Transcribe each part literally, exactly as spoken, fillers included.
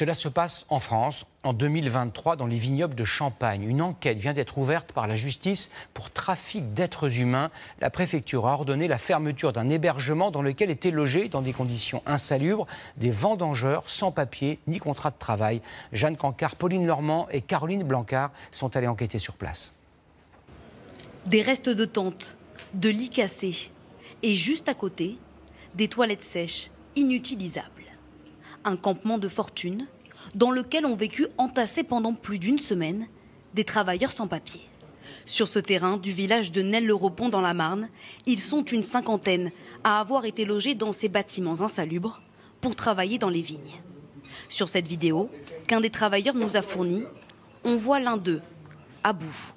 Cela se passe en France, en deux mille vingt-trois, dans les vignobles de Champagne. Une enquête vient d'être ouverte par la justice pour trafic d'êtres humains. La préfecture a ordonné la fermeture d'un hébergement dans lequel étaient logés, dans des conditions insalubres, des vendangeurs sans papier ni contrat de travail. Jeanne Cancard, Pauline Lormand et Caroline Blancard sont allées enquêter sur place. Des restes de tentes, de lits cassés et juste à côté, des toilettes sèches inutilisables. Un campement de fortune dans lequel ont vécu entassés pendant plus d'une semaine des travailleurs sans papier. Sur ce terrain du village de Nesle-le-Repons dans la Marne, ils sont une cinquantaine à avoir été logés dans ces bâtiments insalubres pour travailler dans les vignes. Sur cette vidéo qu'un des travailleurs nous a fournie, on voit l'un d'eux à bout.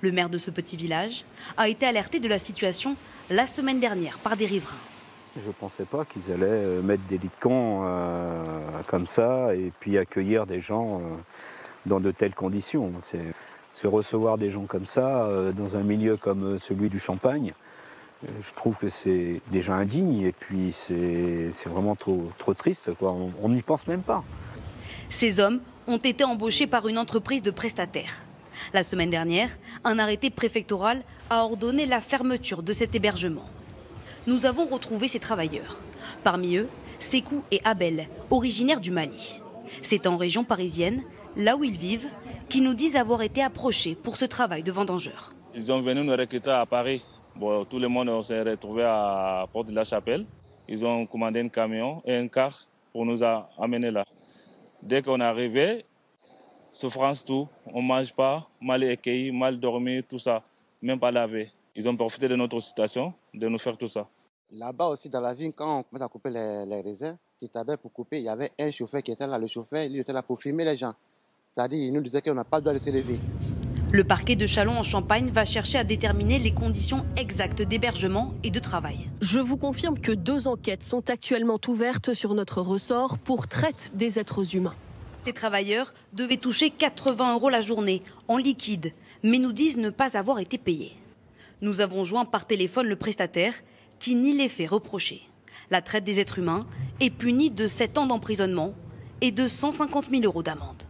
Le maire de ce petit village a été alerté de la situation la semaine dernière par des riverains. Je ne pensais pas qu'ils allaient mettre des lits de camp euh, comme ça et puis accueillir des gens euh, dans de telles conditions. C'est, se recevoir des gens comme ça euh, dans un milieu comme celui du Champagne, euh, je trouve que c'est déjà indigne et puis c'est vraiment trop, trop triste, quoi. On n'y pense même pas. Ces hommes ont été embauchés par une entreprise de prestataires. La semaine dernière, un arrêté préfectoral a ordonné la fermeture de cet hébergement. Nous avons retrouvé ces travailleurs. Parmi eux, Sekou et Abel, originaires du Mali. C'est en région parisienne, là où ils vivent, qu'ils nous disent avoir été approchés pour ce travail de vendangeur. Ils sont venus nous recruter à Paris. Bon, tout le monde s'est retrouvé à Porte de la Chapelle. Ils ont commandé un camion et un car pour nous amener là. Dès qu'on est arrivé, souffrance tout, on ne mange pas, mal accueilli, mal dormi, tout ça, même pas lavé. Ils ont profité de notre situation, de nous faire tout ça. Là-bas aussi, dans la vigne, quand on commence à couper les, les raisins, qui tabaient pour couper, il y avait un chauffeur qui était là. Le chauffeur, il était là pour filmer les gens. C'est-à-dire, il nous disait qu'on n'a pas le droit de se lever. Le parquet de Chalon-en-Champagne va chercher à déterminer les conditions exactes d'hébergement et de travail. Je vous confirme que deux enquêtes sont actuellement ouvertes sur notre ressort pour traite des êtres humains. Ces travailleurs devaient toucher quatre-vingts euros la journée, en liquide, mais nous disent ne pas avoir été payés. Nous avons joint par téléphone le prestataire qui nie les faits reprochés. La traite des êtres humains est punie de sept ans d'emprisonnement et de cent cinquante mille euros d'amende.